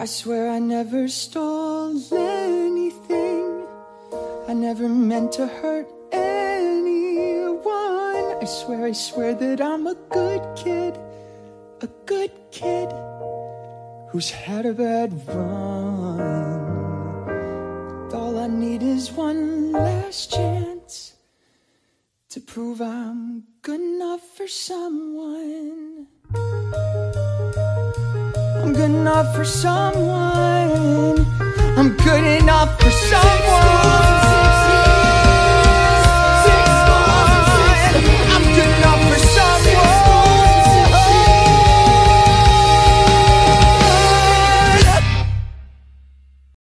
I swear I never stole anything. I never meant to hurt anyone. I swear that I'm a good kid who's had a bad run. All I need is one last chance to prove I'm good enough for someone. I'm good enough for someone. I'm good enough for someone.